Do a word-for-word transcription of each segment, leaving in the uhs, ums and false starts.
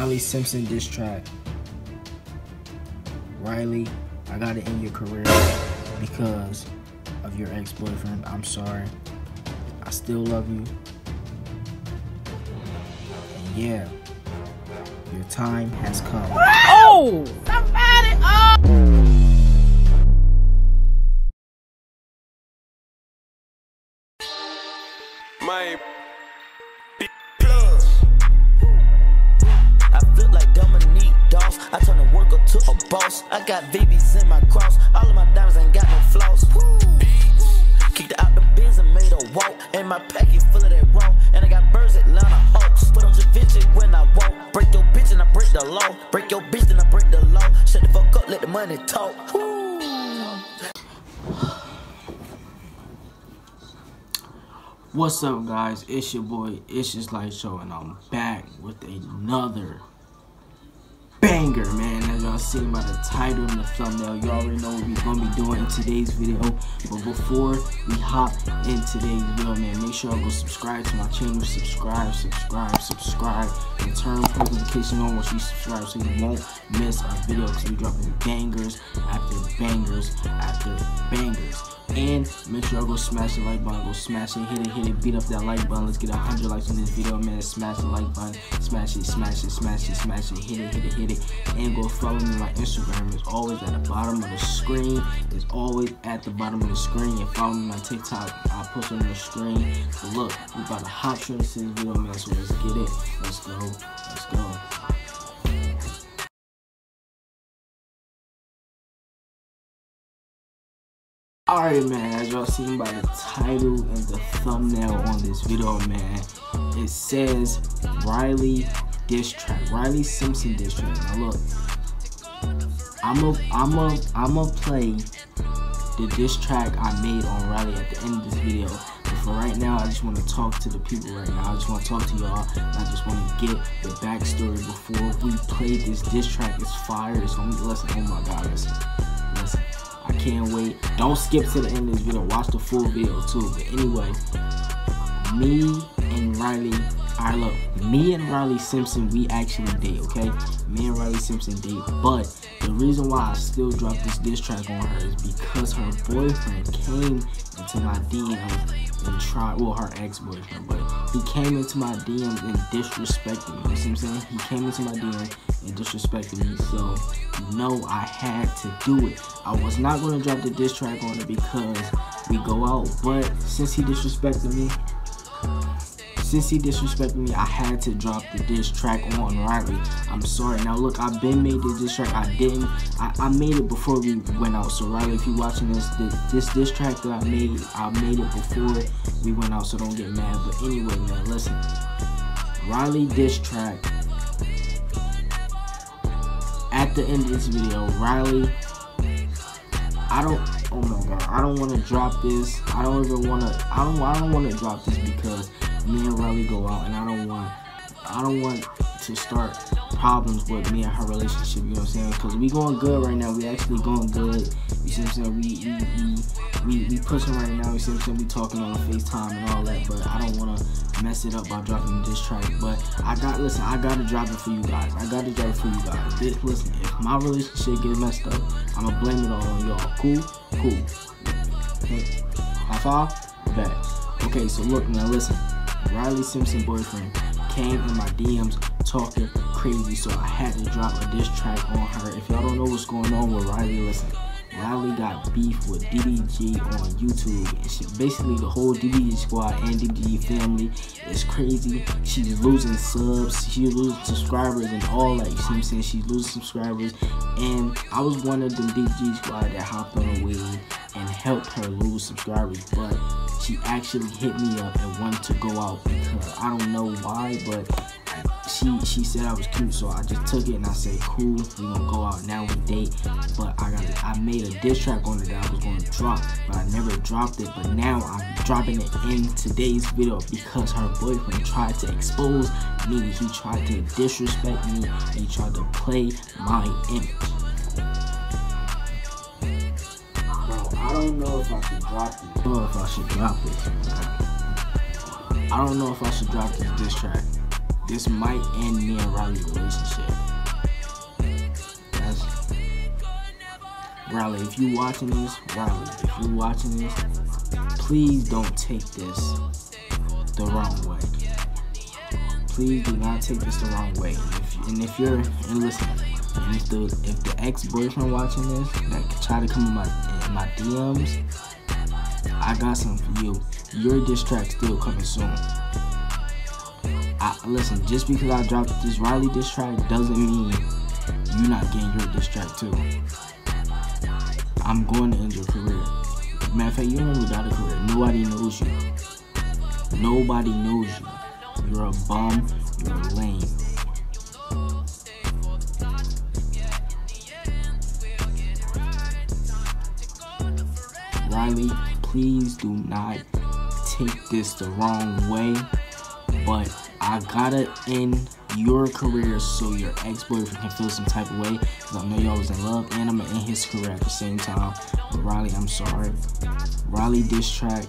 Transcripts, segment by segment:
Riley Simpson diss track. Riley, I gotta end your career because of your ex-boyfriend. I'm sorry. I still love you. And yeah, your time has come. Oh! Somebody! Oh! My plus. I feel like Dominique Doss. I turn a worker to a boss. I got V Bs in my cross. All of my diamonds ain't got no flaws. Kicked out the bins and made a walk. And my packet full of that wrong. And I got birds Atlanta Hawks. Put on your vintage when I walk. Break your bitch and I break the law. Break your bitch and I break the law. Shut the fuck up, let the money talk. Woo. What's up, guys? It's your boy, It's Just Light Show, and I'm back with another banger, man. As y'all seen by the title and the thumbnail, you already know what we're gonna be doing in today's video. But before we hop in today's video, man, make sure y'all go subscribe to my channel. Subscribe, subscribe, subscribe, and turn post notifications on once you subscribe so you won't miss a video, because we're dropping bangers after bangers after bangers. And make sure y'all go smash the like button. Go smash it, hit it, hit it, beat up that like button. Let's get one hundred likes on this video, man. Smash the like button, smash it, smash it, smash it, smash it, hit it, hit it, hit it. And go follow me on my Instagram. It's always at the bottom of the screen. It's always at the bottom of the screen. And follow me on my TikTok. I'll post it on the screen. But look, we're about to hop straight into this video, man. So let's get it. Let's go. Let's go. Alright, man, as y'all seen by the title and the thumbnail on this video, man, it says Riley diss track, Riley Simpson diss track. Now look, I'm a, I'm a, I'm a play the diss track I made on Riley at the end of this video. But for right now, I just want to talk to the people right now. I just want to talk to y'all. I just want to get the backstory before we play this diss track. It's fire. It's gonna be listen. Oh my God, listen, listen. I can't wait. Don't skip to the end of this video. Watch the full video too. But anyway, me and Riley, alright look, me and Riley Simpson, we actually date, okay? Me and Riley Simpson date, but the reason why I still drop this diss track on her is because her boyfriend came into my D Ms and tried, well, her ex-boyfriend, but he came into my D Ms and disrespected me, you know what I'm saying? He came into my D Ms and disrespected me, so no, I had to do it. I was not going to drop the diss track on it because we go out, but since he disrespected me, since he disrespected me, I had to drop the diss track on Riley. I'm sorry. Now look, I've been made the diss track. I didn't. I, I made it before we went out. So Riley, if you're watching this, this, this diss track that I made, I made it before we went out. So don't get mad. But anyway, man, listen. Riley diss track. At the end of this video, Riley, I don't, oh my God, I don't want to drop this. I don't even want to, I don't, I don't want to drop this because me and Riley go out, and I don't want, I don't want to start problems with me and her relationship, you know what I'm saying? Because we going good right now, we actually going good, you see what I'm saying? We, we, we, we pushing right now, you see what I'm saying? We talking on FaceTime and all that, but I don't want to mess it up by dropping this track, but I got, listen, I got to drop it for you guys, I got to drop it for you guys. This, listen, if my relationship gets messed up, I'm going to blame it all on y'all. Cool? Cool. Okay. High five? Back. Okay, so look, now listen. Riley Simpson boyfriend came in my D Ms talking crazy, so I had to drop a diss track on her. If y'all don't know what's going on with Riley, listen, Riley got beef with D D G on YouTube, and she, basically the whole D D G squad and D D G family is crazy. She's losing subs, she's losing subscribers and all that, you see what I'm saying? She's losing subscribers, and I was one of the D D G squad that hopped on the wave and helped her lose subscribers, but she actually hit me up and wanted to go out because I don't know why, but she she said I was cute, so I just took it and I said, cool, we're gonna go out now and date. But I got I made a diss track on it that I was gonna drop, but I never dropped it. But now I'm dropping it in today's video because her boyfriend tried to expose me. He tried to disrespect me and he tried to play my image. I don't know if I should drop it. I don't know if I should drop it. I don't know if I should drop this diss track. This might end me and Riley's relationship. Riley, if you watching this, Riley, if you watching this, please don't take this the wrong way. Please do not take this the wrong way. If, and if you're, and listen, and if the, if the ex-boyfriend watching this, that try to come in my, in my D Ms, I got something for you. Your diss track still coming soon. I, listen, just because I dropped this Riley diss track doesn't mean you're not getting your diss track too. I'm going to end your career. Matter of fact, you don't really got a career. Nobody knows you. Nobody knows you. You're a bum. You're lame. Riley, please do not take this the wrong way. But I gotta end your career so your ex-boyfriend can feel some type of way. Because I know y'all was in love, and I'm gonna end his career at the same time. But Riley, I'm sorry. Riley diss track.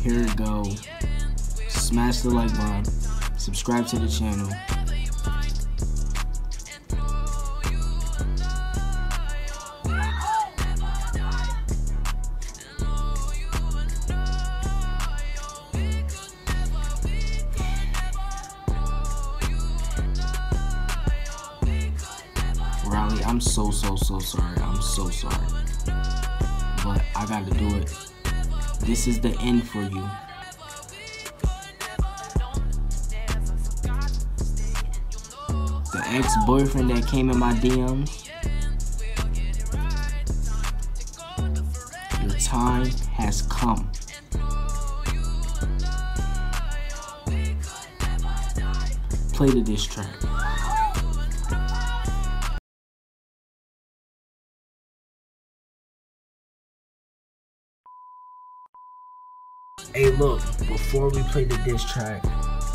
Here it go. Smash the like button. Subscribe to the channel. Riley, I'm so, so, so sorry. I'm so sorry. But I gotta do it. This is the end for you. The ex-boyfriend that came in my D Ms, your time has come. Play the diss track. Hey, look, before we play the diss track,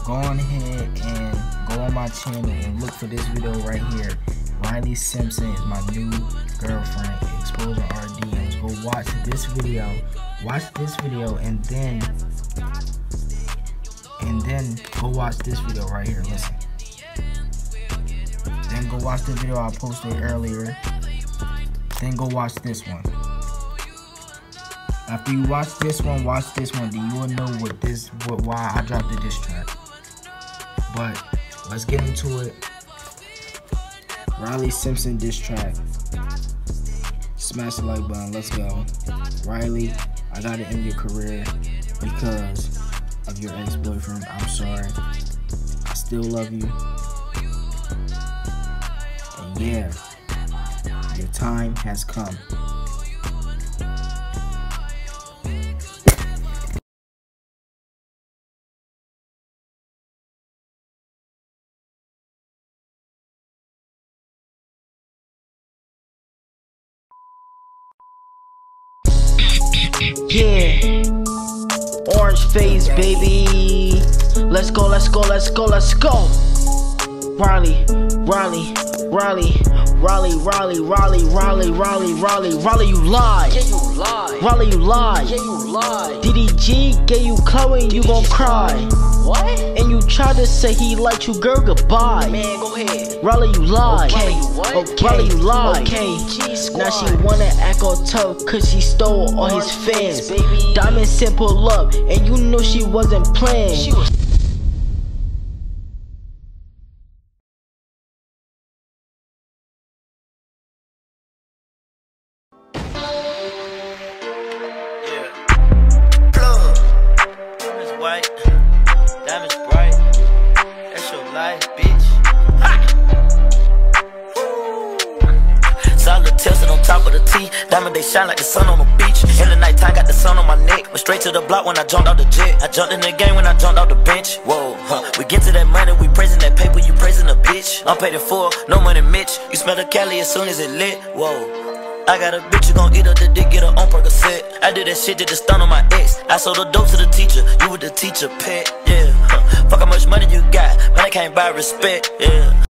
go on ahead and go on my channel and look for this video right here. Riley Simpson is my new girlfriend, exposing our D Ms. Go watch this video, watch this video, and then, and then go watch this video right here, listen. Then go watch the video I posted earlier, then go watch this one. After you watch this one, watch this one, then you will know what this, what why I dropped the diss track. But let's get into it. Riley Simpson diss track. Smash the like button. Let's go. Riley, I gotta end your career because of your ex-boyfriend. I'm sorry. I still love you. And yeah, your time has come. Yeah, Orangeface, baby. Let's go, let's go, let's go, let's go. Riley, Riley, Riley, Riley, Riley, Riley, Riley, Riley, Riley, Riley, you lie. Yeah, you lie. Riley, you lie. Yeah, you lie. D D G gave you Chloe and you gon' cry. What? And you tried to say he liked you, girl, goodbye. Man, go ahead. Riley, you lie. Okay, okay. Riley, you lie. Okay, now she wanna act on tough cause she stole all his fans. Baby. Diamond simple up, and you know she wasn't playing. She was Diamond, they shine like the sun on the beach. In the nighttime, got the sun on my neck. Went straight to the block when I jumped out the jet. I jumped in the game when I jumped out the bench. Whoa, huh. We get to that money, we praising that paper, you praising a bitch. I'm paid in full, no money Mitch. You smell the Cali as soon as it lit. Whoa. I got a bitch, you gon' eat her, the dick, get her on Percocet. I did that shit, did the stunt on my ex. I sold the dope to the teacher, you with the teacher pet. Yeah, huh. Fuck how much money you got, man, I can't buy respect. Yeah.